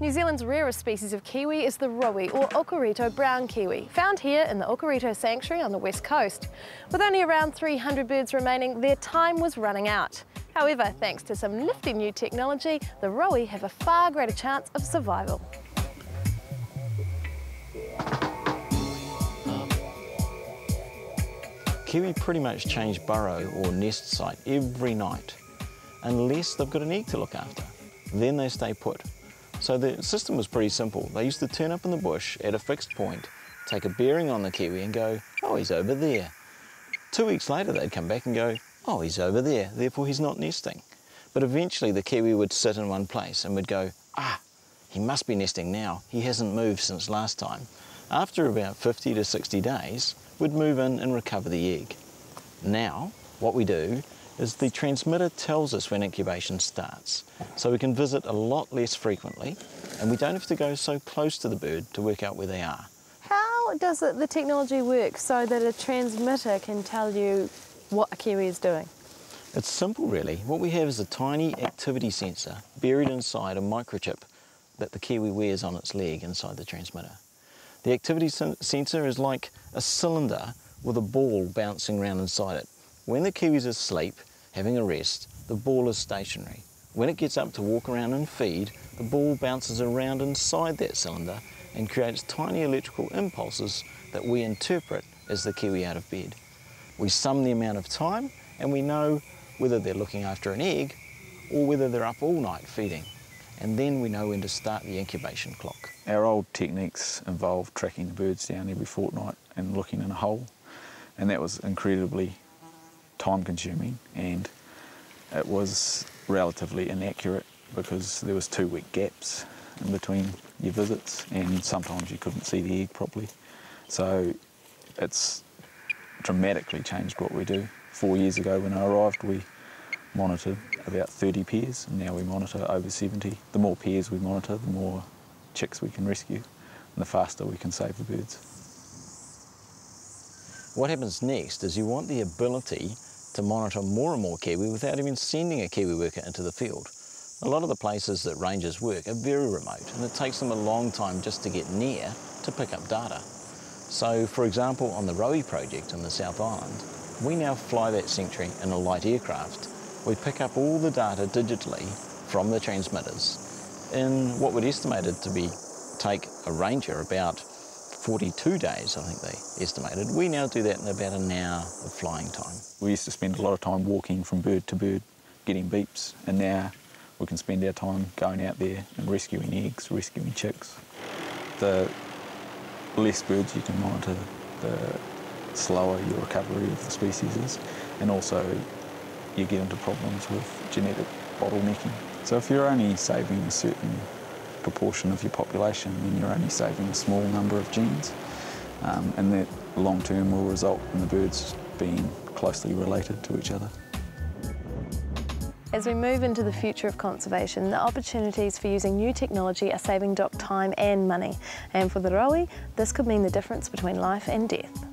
New Zealand's rarest species of kiwi is the rowi, or Okorito Brown Kiwi, found here in the Okorito Sanctuary on the west coast. With only around 300 birds remaining, their time was running out. However, thanks to some nifty new technology, the rowi have a far greater chance of survival. Kiwi pretty much change burrow or nest site every night, unless they've got an egg to look after. Then they stay put. So the system was pretty simple. They used to turn up in the bush at a fixed point, take a bearing on the kiwi and go, oh, he's over there. 2 weeks later, they'd come back and go, oh, he's over there, therefore he's not nesting. But eventually the kiwi would sit in one place and would go, ah, he must be nesting now. He hasn't moved since last time. After about 50 to 60 days, we'd move in and recover the egg. Now, what we do is the transmitter tells us when incubation starts, so we can visit a lot less frequently and we don't have to go so close to the bird to work out where they are. How does the technology work so that a transmitter can tell you what a kiwi is doing? It's simple, really. What we have is a tiny activity sensor buried inside a microchip that the kiwi wears on its leg inside the transmitter. The activity sensor is like a cylinder with a ball bouncing around inside it. When the kiwi's asleep, having a rest, the ball is stationary. When it gets up to walk around and feed, the ball bounces around inside that cylinder and creates tiny electrical impulses that we interpret as the kiwi out of bed. We sum the amount of time and we know whether they're looking after an egg or whether they're up all night feeding. And then we know when to start the incubation clock. Our old techniques involved tracking the birds down every fortnight and looking in a hole, and that was incredibly time-consuming, and it was relatively inaccurate because there was 2 week gaps in between your visits and sometimes you couldn't see the egg properly. So it's dramatically changed what we do. 4 years ago when I arrived we monitored about 30 pairs and now we monitor over 70. The more pairs we monitor, the more chicks we can rescue and the faster we can save the birds. What happens next is you want the ability to monitor more and more kiwi without even sending a kiwi worker into the field. A lot of the places that rangers work are very remote and it takes them a long time just to get near to pick up data. So, for example, on the rowi project in the South Island, we now fly that sanctuary in a light aircraft. We pick up all the data digitally from the transmitters in what would be estimated to take a ranger about 42 days, I think they estimated. We now do that in about an hour of flying time. We used to spend a lot of time walking from bird to bird, getting beeps, and now we can spend our time going out there and rescuing eggs, rescuing chicks. The less birds you can monitor, the slower your recovery of the species is, and also you get into problems with genetic bottlenecking. So if you're only saving a certain proportion of your population, then you're only saving a small number of genes, and that long term will result in the birds being closely related to each other. As we move into the future of conservation, the opportunities for using new technology are saving DOC time and money, and for the rowi, this could mean the difference between life and death.